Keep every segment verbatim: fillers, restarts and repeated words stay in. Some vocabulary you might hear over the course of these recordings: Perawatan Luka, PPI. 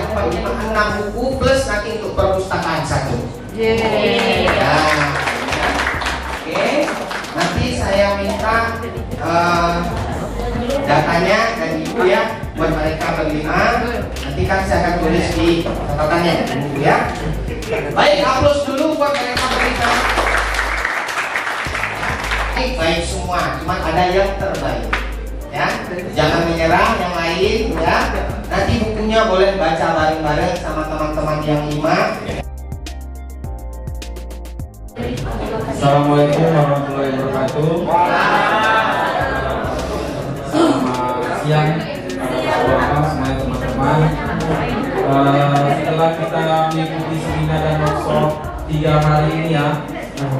punya enam buku plus nanti untuk perpustakaan satu. Yeay. Nah, oke, okay. Nanti saya minta uh, datanya dan ibu ya buat mereka berlima. Nanti kan saya akan tulis di catatannya ya, ibu ya. Baik, aplaus dulu buat mereka berlima. Baik, baik semua, cuma ada yang terbaik. Ya, jangan menyerah yang lain ya. Nanti bukunya boleh baca bareng-bareng sama teman-teman yang lima. Assalamualaikum warahmatullahi wabarakatuh. Selamat siang para semua teman-teman. Uh, setelah kita mengikuti seminar dan workshop tiga hari ini ya,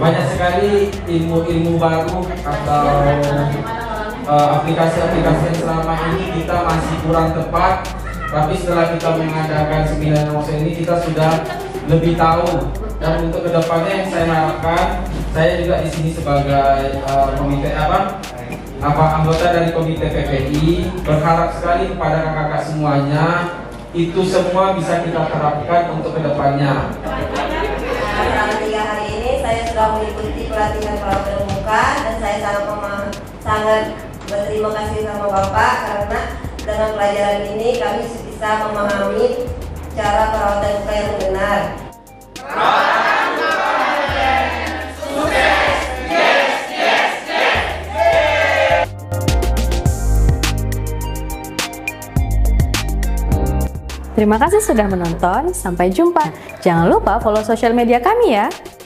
banyak sekali ilmu-ilmu baru atau aplikasi-aplikasi uh, yang selama ini kita masih kurang tepat, tapi setelah kita mengadakan seminar workshop ini kita sudah lebih tahu, dan untuk kedepannya yang saya harapkan, saya juga di sini sebagai uh, komite apa, apa anggota dari komite P P I berharap sekali kepada kakak-kakak semuanya itu semua bisa kita terapkan untuk kedepannya. Selama tiga hari ini saya sudah mengikuti pelatihan Perawatan Luka dan saya sangat sangat berterima kasih sama Bapak karena dengan pelajaran ini kami bisa memahami cara perawatan luka yang benar. Terima kasih sudah menonton, sampai jumpa. Jangan lupa follow sosial media kami ya.